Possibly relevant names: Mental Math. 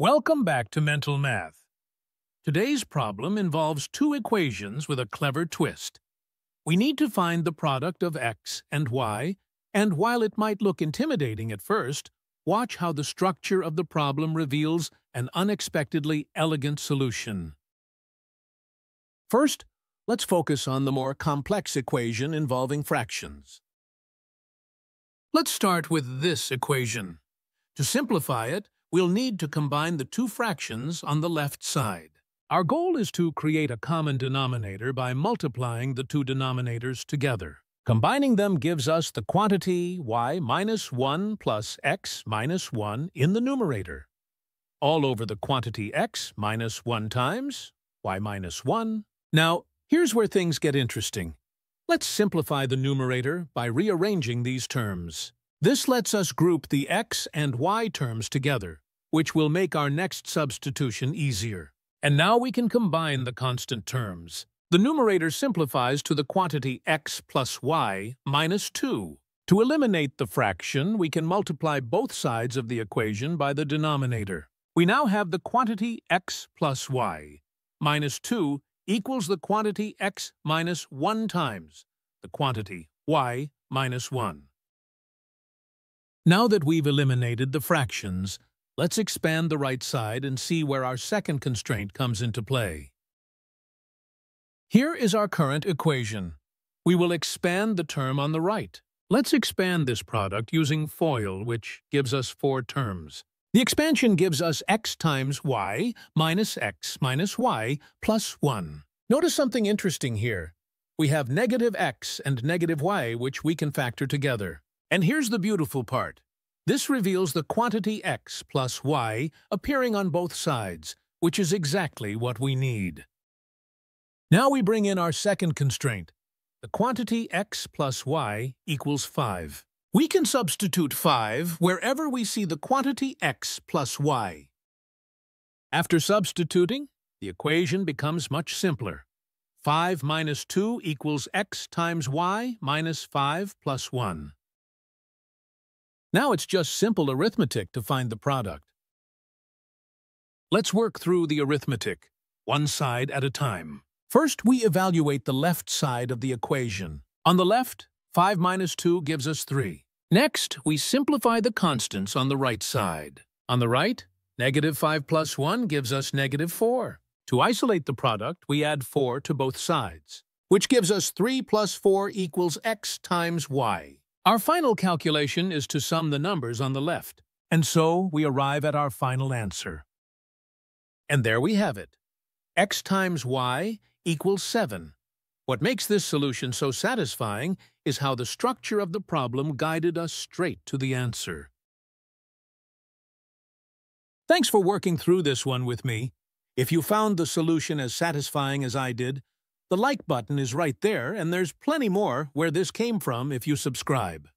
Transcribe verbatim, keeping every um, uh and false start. Welcome back to Mental Math. Today's problem involves two equations with a clever twist. We need to find the product of x and y, and while it might look intimidating at first, watch how the structure of the problem reveals an unexpectedly elegant solution. First, let's focus on the more complex equation involving fractions. Let's start with this equation. To simplify it, we'll need to combine the two fractions on the left side. Our goal is to create a common denominator by multiplying the two denominators together. Combining them gives us the quantity y minus one plus x minus one in the numerator, all over the quantity x minus one times y minus one. Now, here's where things get interesting. Let's simplify the numerator by rearranging these terms. This lets us group the x and y terms together, which will make our next substitution easier. And now we can combine the constant terms. The numerator simplifies to the quantity x plus y minus two. To eliminate the fraction, we can multiply both sides of the equation by the denominator. We now have the quantity x plus y minus two equals the quantity x minus one times the quantity y minus one. Now that we've eliminated the fractions, let's expand the right side and see where our second constraint comes into play. Here is our current equation. We will expand the term on the right. Let's expand this product using FOIL, which gives us four terms. The expansion gives us x times y minus x minus y plus one. Notice something interesting here. We have negative x and negative y, which we can factor together. And here's the beautiful part. This reveals the quantity x plus y appearing on both sides, which is exactly what we need. Now we bring in our second constraint. The quantity x plus y equals five. We can substitute five wherever we see the quantity x plus y. After substituting, the equation becomes much simpler. five minus two equals x times y minus five plus one. Now it's just simple arithmetic to find the product. Let's work through the arithmetic, one side at a time. First, we evaluate the left side of the equation. On the left, five minus two gives us three. Next, we simplify the constants on the right side. On the right, negative five plus one gives us negative four. To isolate the product, we add four to both sides, which gives us three plus four equals x times y. Our final calculation is to sum the numbers on the left, and so we arrive at our final answer. And there we have it. X times y equals seven. What makes this solution so satisfying is how the structure of the problem guided us straight to the answer. Thanks for working through this one with me. If you found the solution as satisfying as I did, the like button is right there, and there's plenty more where this came from if you subscribe.